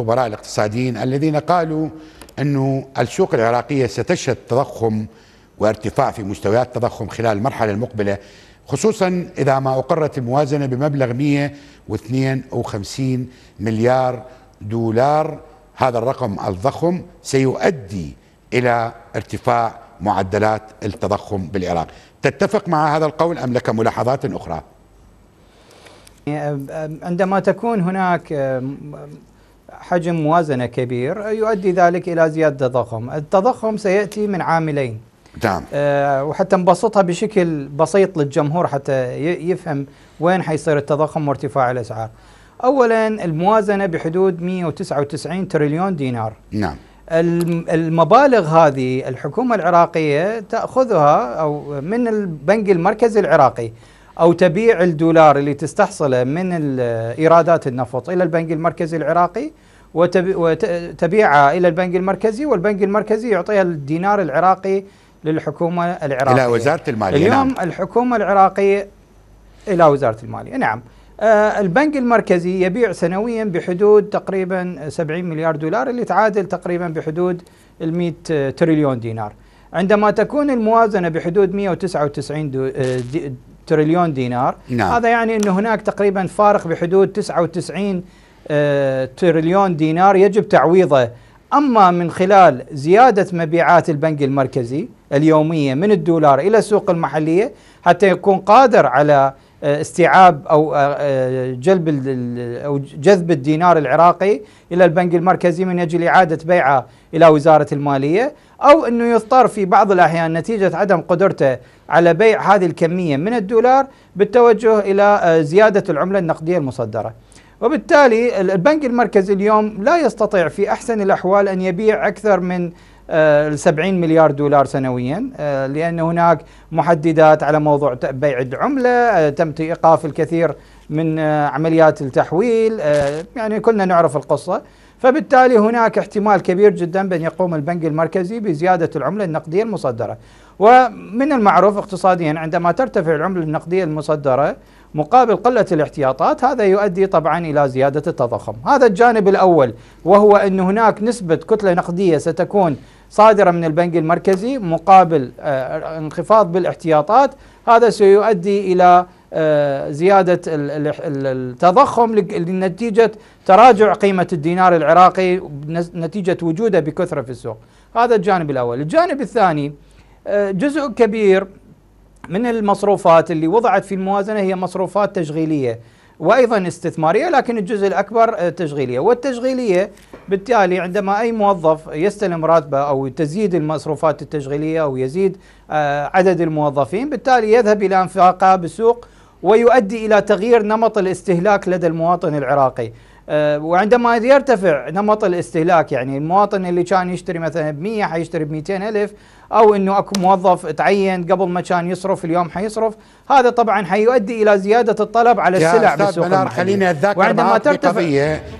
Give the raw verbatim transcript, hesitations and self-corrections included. الخبراء الاقتصاديين الذين قالوا أن السوق العراقية ستشهد تضخم وارتفاع في مستويات التضخم خلال المرحلة المقبلة، خصوصا إذا ما أقرت الموازنة بمبلغ مئة واثنين وخمسين مليار دولار. هذا الرقم الضخم سيؤدي إلى ارتفاع معدلات التضخم بالعراق. تتفق مع هذا القول أم لك ملاحظات أخرى؟ عندما تكون هناك حجم موازنة كبير يؤدي ذلك إلى زيادة التضخم. التضخم سيأتي من عاملين. نعم. أه وحتى نبسطها بشكل بسيط للجمهور حتى يفهم وين حيصير التضخم وارتفاع الأسعار. أولا الموازنة بحدود مئة وتسعة وتسعين تريليون دينار. نعم. المبالغ هذه الحكومة العراقية تأخذها أو من البنك المركزي العراقي، أو تبيع الدولار اللي تستحصله من إيرادات النفط إلى البنك المركزي العراقي وتبيعها إلى البنك المركزي، والبنك المركزي يعطيها الدينار العراقي للحكومة العراقية إلى وزارة المالية. اليوم نعم. الحكومة العراقية إلى وزارة المالية. نعم. آه البنك المركزي يبيع سنويا بحدود تقريبا سبعين مليار دولار اللي تعادل تقريبا بحدود المئة تريليون دينار. عندما تكون الموازنة بحدود مئة وتسعة وتسعين دو دي تريليون دينار. نعم. هذا يعني أن هناك تقريبا فارق بحدود تسعة وتسعين آه تريليون دينار يجب تعويضه، أما من خلال زيادة مبيعات البنك المركزي اليومية من الدولار إلى السوق المحلية حتى يكون قادر على استيعاب أو جلب أو جذب الدينار العراقي إلى البنك المركزي من أجل إعادة بيعه إلى وزارة المالية، أو أنه يضطر في بعض الأحيان نتيجة عدم قدرته على بيع هذه الكمية من الدولار بالتوجه إلى زيادة العملة النقدية المصدرة. وبالتالي البنك المركزي اليوم لا يستطيع في أحسن الأحوال أن يبيع أكثر من سبعين مليار دولار سنويا، لأن هناك محددات على موضوع بيع العملة، تم إيقاف الكثير من عمليات التحويل، يعني كلنا نعرف القصة. فبالتالي هناك احتمال كبير جدا بأن يقوم البنك المركزي بزيادة العملة النقدية المصدرة. ومن المعروف اقتصاديا عندما ترتفع العملة النقدية المصدرة مقابل قلة الاحتياطات هذا يؤدي طبعا إلى زيادة التضخم. هذا الجانب الأول، وهو أن هناك نسبة كتلة نقدية ستكون صادرة من البنك المركزي مقابل انخفاض بالاحتياطات، هذا سيؤدي إلى زيادة التضخم لنتيجة تراجع قيمة الدينار العراقي نتيجة وجوده بكثرة في السوق. هذا الجانب الأول. الجانب الثاني، جزء كبير من المصروفات اللي وضعت في الموازنة هي مصروفات تشغيلية وأيضا استثمارية، لكن الجزء الأكبر تشغيلية. والتشغيلية بالتالي عندما أي موظف يستلم راتبه أو تزيد المصروفات التشغيلية أو يزيد عدد الموظفين بالتالي يذهب إلى انفاقها بالسوق ويؤدي إلى تغيير نمط الاستهلاك لدى المواطن العراقي. وعندما يرتفع نمط الاستهلاك يعني المواطن اللي كان يشتري مثلا بمئة حيشتري بمئتين ألف، أو أنه أكو موظف تعين قبل ما كان يصرف اليوم حيصرف، هذا طبعا حيؤدي إلى زيادة الطلب على السلع بالسوق المحلية. خليني أتذكر معك قضية